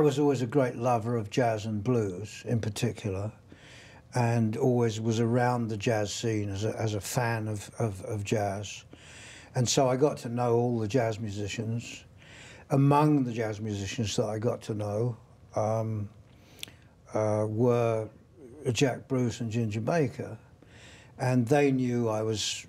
I was always a great lover of jazz and blues in particular, and always was around the jazz scene as a fan of jazz. And so I got to know all the jazz musicians. Among the jazz musicians that I got to know were Jack Bruce and Ginger Baker. And they knew I was...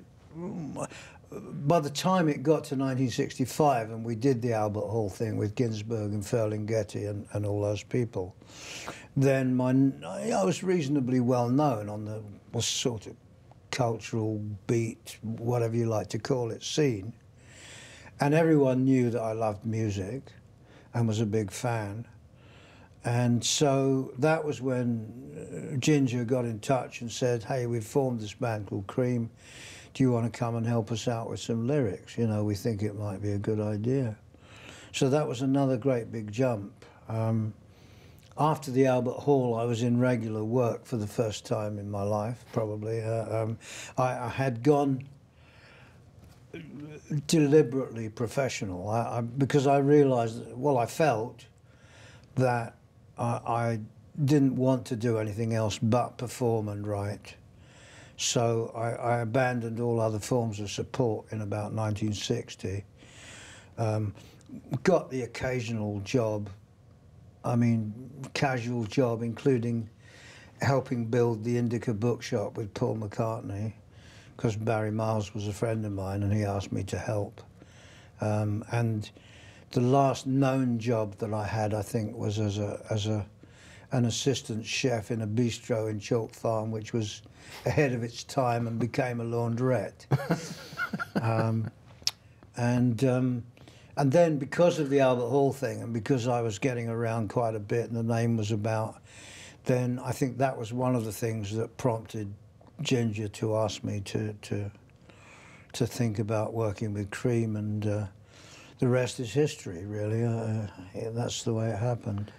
By the time it got to 1965 and we did the Albert Hall thing with Ginsberg and Ferlinghetti and all those people, then I was reasonably well known on the sort of cultural beat, whatever you like to call it, scene. And everyone knew that I loved music and was a big fan. And so that was when Ginger got in touch and said, hey, we've formed this band called Cream. Do you want to come and help us out with some lyrics? You know, we think it might be a good idea. So that was another great big jump. After the Albert Hall, I was in regular work for the first time in my life, probably. I had gone deliberately professional because I realized, well, I felt that I didn't want to do anything else but perform and write. So I abandoned all other forms of support in about 1960. Got the occasional job, I mean, casual job, including helping build the Indica Bookshop with Paul McCartney, because Barry Miles was a friend of mine and he asked me to help. And the last known job that I had, I think, was as an assistant chef in a bistro in Chalk Farm, which was ahead of its time and became a laundrette. And then because of the Albert Hall thing and because I was getting around quite a bit and the name was about, then I think that was one of the things that prompted Ginger to ask me to think about working with Cream, and the rest is history, really. That's the way it happened.